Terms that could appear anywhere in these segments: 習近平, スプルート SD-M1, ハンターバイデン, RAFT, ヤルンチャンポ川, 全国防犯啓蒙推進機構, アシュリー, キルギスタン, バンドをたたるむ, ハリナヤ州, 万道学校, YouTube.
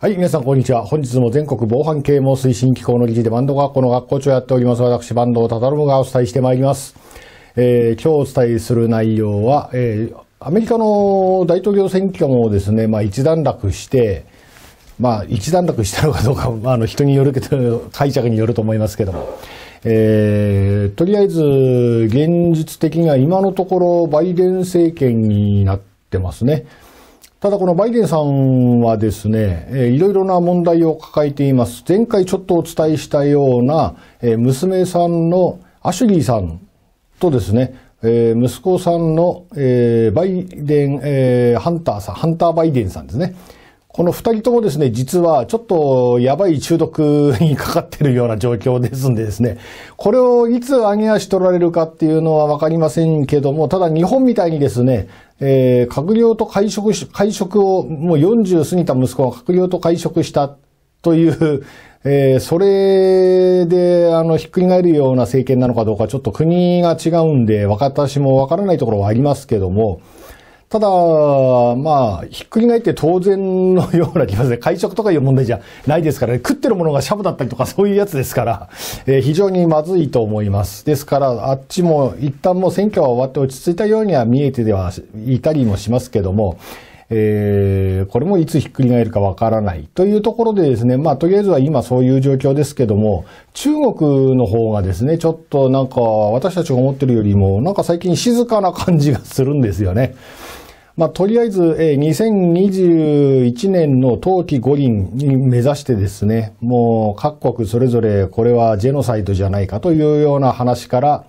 はい、皆さん、こんにちは。本日も全国防犯啓蒙推進機構の理事でバンド学校の学校長をやっております、私、バンドをたたるむがお伝えしてまいります。今日お伝えする内容は、アメリカの大統領選挙もですね、一段落したのかどうか、人によるけど、解釈によると思いますけども、とりあえず、現実的には今のところ、バイデン政権になってますね。ただこのバイデンさんはですね、いろいろな問題を抱えています。前回ちょっとお伝えしたような、娘さんのアシュリーさんとですね、息子さんの、バイデン、ハンターさん、ハンターバイデンさんですね。この二人ともですね、実はちょっとやばい中毒にかかっているような状況ですんでですね、これをいつ上げ足取られるかっていうのはわかりませんけども、ただ日本みたいにですね、閣僚と会食を、もう40過ぎた息子が閣僚と会食したという、それで、ひっくり返るような政権なのかどうか、ちょっと国が違うんで、私もわからないところはありますけども、ただ、まあ、ひっくり返って当然のような気がする。会食とかいう問題じゃないですからね。食ってるものがシャブだったりとかそういうやつですから、非常にまずいと思います。ですから、あっちも一旦もう選挙は終わって落ち着いたようには見えてはいたりもしますけども、これもいつひっくり返るかわからないというところでですね、まあとりあえずは今そういう状況ですけども、中国の方がですね、ちょっとなんか私たちが思ってるよりもなんか最近静かな感じがするんですよね。まあとりあえず、2021年の冬季五輪に目指してですね、もう各国それぞれこれはジェノサイドじゃないかというような話から、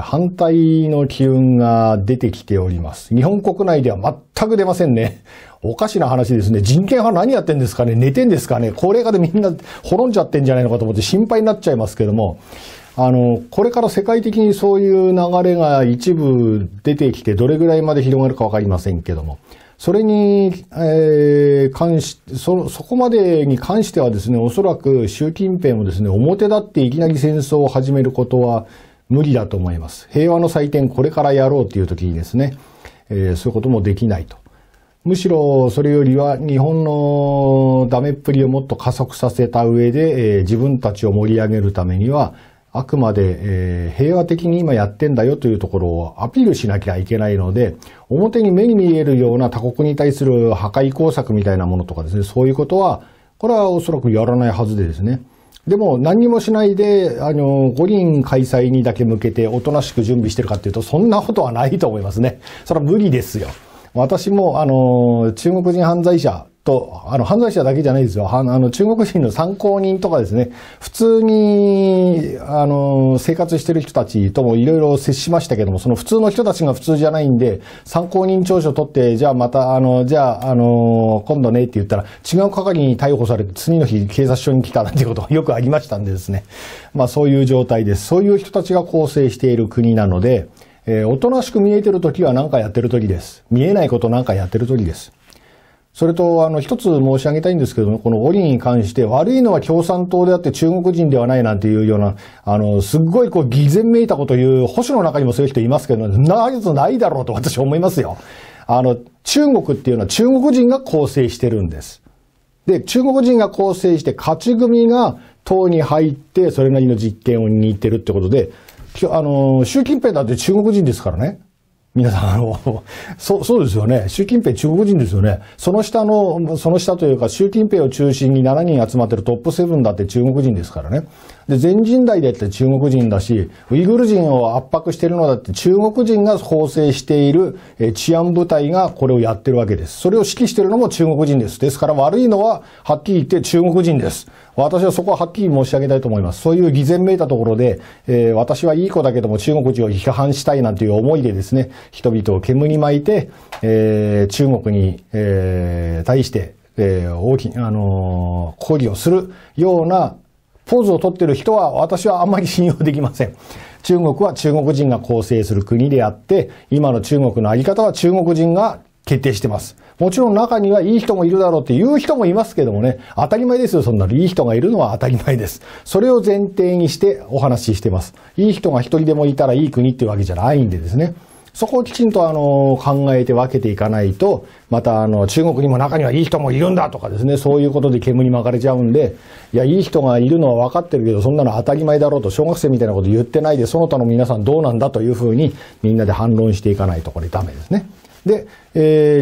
反対の機運が出てきております。日本国内では全く出ませんね。おかしな話ですね。人権派何やってんですかね？寝てんですかね？高齢化でみんな滅んじゃってんじゃないのかと思って心配になっちゃいますけども、これから世界的にそういう流れが一部出てきてどれぐらいまで広がるかわかりませんけども、それに、そこまでに関してはですね、おそらく習近平もですね、表立っていきなり戦争を始めることは、無理だと思います。平和の祭典これからやろうという時にですね、そういうこともできないと。むしろそれよりは日本のダメっぷりをもっと加速させた上で、自分たちを盛り上げるためには、あくまで、平和的に今やってんだよというところをアピールしなきゃいけないので、表に目に見えるような他国に対する破壊工作みたいなものとかですね、そういうことは、これはおそらくやらないはずでですね。でも何にもしないで、五輪開催にだけ向けておとなしく準備してるかっていうと、そんなことはないと思いますね。それは無理ですよ。私も、中国人犯罪者と、犯罪者だけじゃないですよ。中国人の参考人とかですね、普通に、生活してる人たちともいろいろ接しましたけども、その普通の人たちが普通じゃないんで、参考人調書取って、じゃあまた、今度ねって言ったら、違う係に逮捕されて、次の日警察署に来たなんてことがよくありましたんでですね。まあそういう状態です。そういう人たちが構成している国なので、おとなしく見えてる時は何かやってる時です。見えないこと何かやってる時です。それと、一つ申し上げたいんですけども、この五輪に関して悪いのは共産党であって中国人ではないなんていうような、すっごいこう偽善めいたことを言う保守の中にもそういう人いますけど、ないだろうと私は思いますよ。中国っていうのは中国人が構成してるんです。で、中国人が構成して勝ち組が党に入ってそれなりの実権を握ってるってことで、習近平だって中国人ですからね。皆さん、そうですよね。習近平中国人ですよね。その下というか、習近平を中心に7人集まってるトップ7だって中国人ですからね。で、全人代だって中国人だし、ウイグル人を圧迫しているのだって中国人が構成している治安部隊がこれをやってるわけです。それを指揮しているのも中国人です。ですから悪いのははっきり言って中国人です。私はそこははっきり申し上げたいと思います。そういう偽善めいたところで、私はいい子だけども中国人を批判したいなんていう思いでですね、人々を煙に巻いて、中国に、対して、抗議をするようなポーズをとっている人は私はあんまり信用できません。中国は中国人が構成する国であって、今の中国のあり方は中国人が決定してます。もちろん中にはいい人もいるだろうっていう人もいますけどもね、当たり前ですよ、そんなの。いい人がいるのは当たり前です。それを前提にしてお話ししてます。いい人が一人でもいたらいい国っていうわけじゃないんでですね。そこをきちんと考えて分けていかないと、また中国にも中にはいい人もいるんだとかですね、そういうことで煙に巻かれちゃうんで、いや、いい人がいるのは分かってるけど、そんなの当たり前だろうと、小学生みたいなこと言ってないで、その他の皆さんどうなんだというふうに、みんなで反論していかないと、これダメですね。で、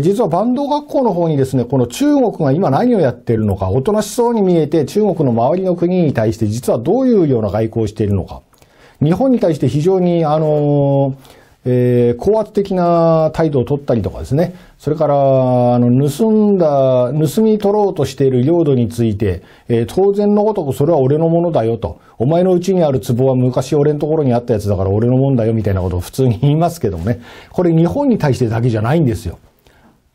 実は万道学校の方にですね、この中国が今何をやっているのか、おとなしそうに見えて中国の周りの国に対して実はどういうような外交をしているのか。日本に対して非常に、高圧的な態度を取ったりとかですね、それから、盗み取ろうとしている領土について、当然のごとくそれは俺のものだよと、お前のうちにある壺は昔俺のところにあったやつだから俺のもんだよみたいなことを普通に言いますけどもね、これ日本に対してだけじゃないんですよ。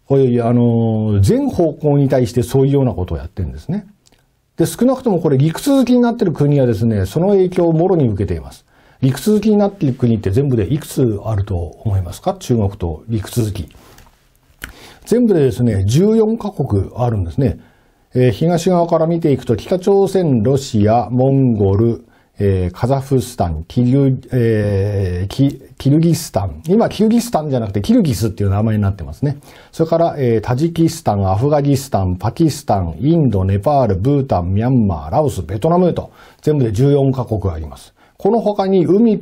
こういう、全方向に対してそういうようなことをやってるんですね。で、少なくともこれ陸続きになってる国はですね、その影響をもろに受けています。陸続きになっている国って全部でいくつあると思いますか？中国と陸続き。全部でですね、14カ国あるんですね。東側から見ていくと、北朝鮮、ロシア、モンゴル、カザフスタン、キルギスタン。今、キルギスタンじゃなくて、キルギスっていう名前になってますね。それから、タジキスタン、アフガニスタン、パキスタン、インド、ネパール、ブータン、ミャンマー、ラオス、ベトナムと、全部で14カ国あります。この他に海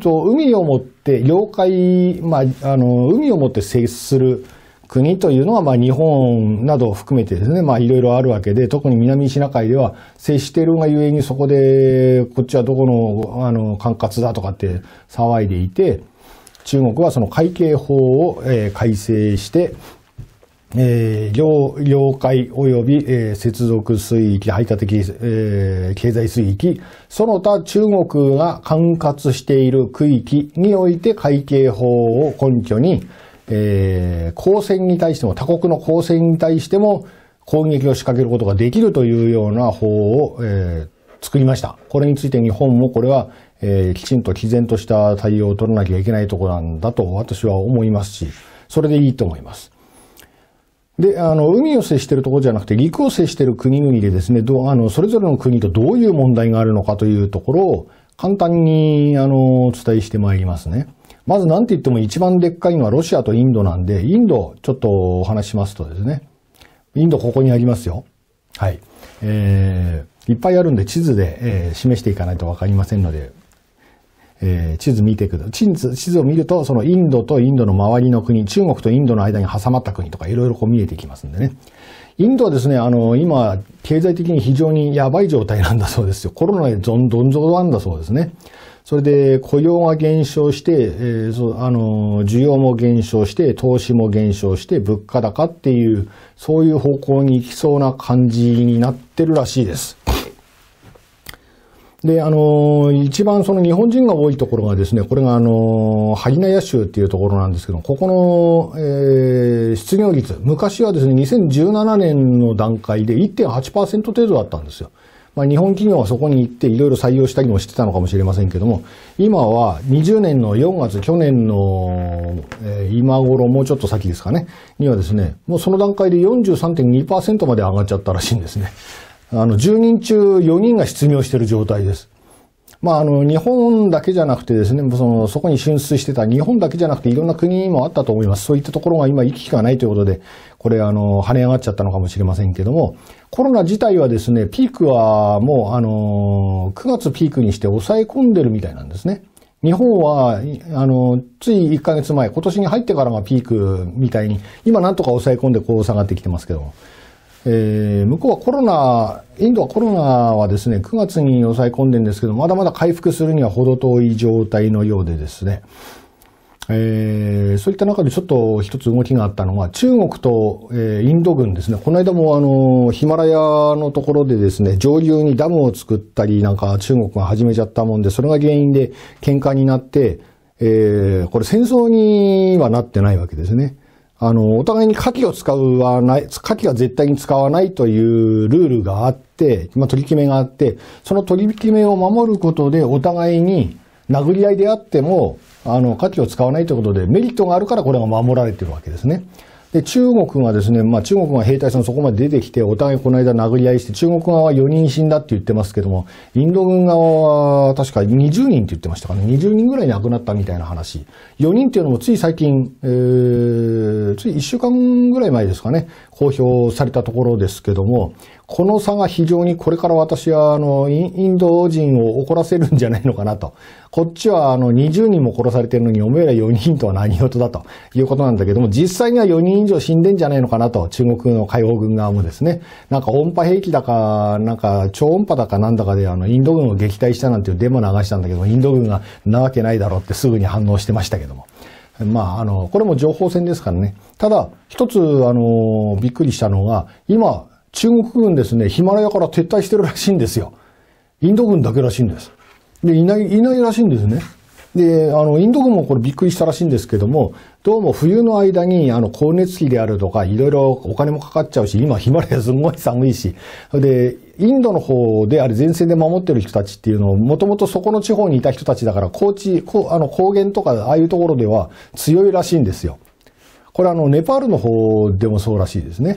をもって、領海、海をもって接する国というのは、日本などを含めてですね、いろいろあるわけで、特に南シナ海では接しているがゆえにそこで、こっちはどこの、管轄だとかって騒いでいて、中国はその海警法を、改正して、領海及び、接続水域、排他的、経済水域、その他中国が管轄している区域において海警法を根拠に、公船に対しても、他国の公船に対しても攻撃を仕掛けることができるというような法を、作りました。これについて日本もこれは、きちんと毅然とした対応を取らなきゃいけないところなんだと私は思いますし、それでいいと思います。で、海を接しているところじゃなくて、陸を接している国々でですね、それぞれの国とどういう問題があるのかというところを簡単に、お伝えしてまいりますね。まず何て言っても一番でっかいのはロシアとインドなんで、インド、ちょっとお話しますとですね、インドここにありますよ。はい。いっぱいあるんで地図で、示していかないとわかりませんので、地図を見ると、そのインドとインドの周りの国、中国とインドの間に挟まった国とかいろいろこう見えてきますんでね。インドはですね、今、経済的に非常にやばい状態なんだそうですよ。コロナでどん底なんだそうですね。それで、雇用が減少して、需要も減少して、投資も減少して、物価高っていう、そういう方向に行きそうな感じになってるらしいです。で、一番その日本人が多いところがですね、これがハリナヤ州っていうところなんですけど、ここの、失業率、昔はですね、2017年の段階で 1.8% 程度だったんですよ。日本企業はそこに行っていろいろ採用したりもしてたのかもしれませんけども、今は20年の4月、去年の、今頃、もうちょっと先ですかね、にはですね、もうその段階で 43.2% まで上がっちゃったらしいんですね。10人中4人が失業している状態です。日本だけじゃなくてですね、そこに進出してた日本だけじゃなくていろんな国にもあったと思います。そういったところが今行き来がないということで、これ跳ね上がっちゃったのかもしれませんけども、コロナ自体はですね、ピークはもう9月ピークにして抑え込んでるみたいなんですね。日本は、つい1ヶ月前、今年に入ってからがピークみたいに、今なんとか抑え込んでこう下がってきてますけども。向こうはインドはコロナはですね、9月に抑え込んでるんですけど、まだまだ回復するには程遠い状態のようでですね、そういった中でちょっと一つ動きがあったのが、中国と、インド軍ですね、この間もヒマラヤのところでですね、上流にダムを作ったりなんか中国が始めちゃったもんで、それが原因で喧嘩になって、これ戦争にはなってないわけですね。お互いに火器は絶対に使わないというルールがあって、取り決めがあって、その取り決めを守ることでお互いに殴り合いであっても、火器を使わないということでメリットがあるからこれが守られているわけですね。で中国がですね、中国が兵隊さんそこまで出てきて、お互いこの間殴り合いして、中国側は4人死んだって言ってますけども、インド軍側は確か20人って言ってましたかね、20人ぐらい亡くなったみたいな話。4人っていうのもつい最近、つい1週間ぐらい前ですかね、公表されたところですけども、この差が非常にこれから私はインド人を怒らせるんじゃないのかなと。こっちは20人も殺されてるのにおめえら4人とは何事だということなんだけども、実際には4人以上死んでんじゃないのかなと、中国の解放軍側もですね、なんか音波兵器だか、なんか超音波だかなんだかでインド軍を撃退したなんていうデモ流したんだけど、インド軍がなわけないだろうってすぐに反応してましたけども。これも情報戦ですからね。ただ、一つびっくりしたのが、今、中国軍ですね、ヒマラヤから撤退してるらしいんですよ。インド軍だけらしいんです。で、いないらしいんですね。で、インド軍もこれびっくりしたらしいんですけども、どうも冬の間に、光熱費であるとか、いろいろお金もかかっちゃうし、今ヒマラヤすごい寒いし、で、インドの方であれ前線で守ってる人たちっていうのを、もともとそこの地方にいた人たちだから、高原とか、ああいうところでは強いらしいんですよ。これネパールの方でもそうらしいですね。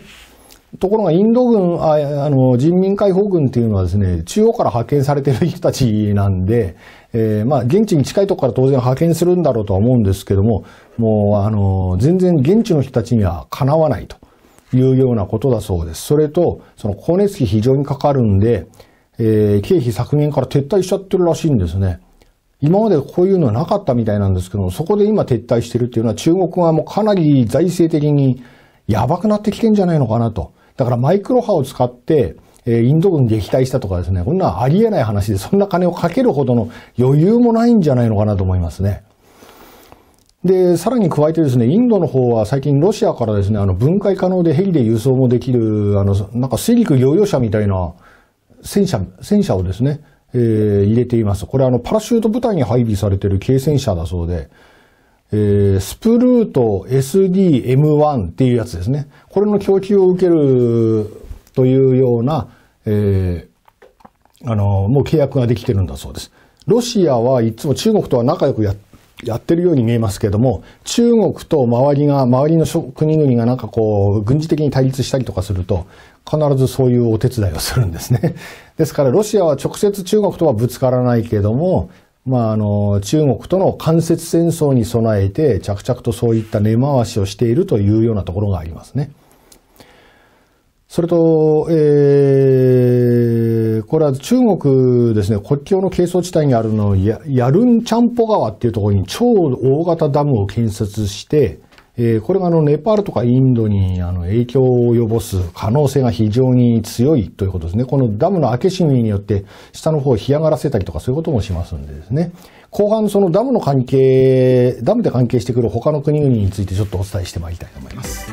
ところがインド軍、人民解放軍っていうのはですね、中央から派遣されてる人たちなんで、現地に近いところから当然派遣するんだろうとは思うんですけども、もう、全然現地の人たちにはかなわないというようなことだそうです。それと、光熱費非常にかかるんで、経費削減から撤退しちゃってるらしいんですね。今までこういうのはなかったみたいなんですけども、そこで今撤退してるっていうのは中国はもうかなり財政的にやばくなってきてんじゃないのかなと。だからマイクロ波を使って、インド軍撃退したとかですね、こんなありえない話で、そんな金をかけるほどの余裕もないんじゃないのかなと思いますね。で、さらに加えてですね、インドの方は最近ロシアからですね、分解可能でヘリで輸送もできる、なんか水陸両用車みたいな戦車をですね、入れています。これパラシュート部隊に配備されている軽戦車だそうで、スプルート SD-M1 っていうやつですね。これの供給を受けるというような、もう契約ができてるんだそうです。ロシアはいつも中国とは仲良くやってるように見えますけども、中国と周りの国々がなんかこう、軍事的に対立したりとかすると、必ずそういうお手伝いをするんですね。ですからロシアは直接中国とはぶつからないけども、中国との間接戦争に備えて着々とそういった根回しをしているというようなところがありますね。それと、これは中国ですね、国境の係争地帯にあるヤルンチャンポ川っていうところに超大型ダムを建設して、これがネパールとかインドに影響を及ぼす可能性が非常に強いということですね。このダムの開け閉めによって下の方を干上がらせたりとかそういうこともしますんでですね。後半そのダムで関係してくる他の国々についてちょっとお伝えしてまいりたいと思います。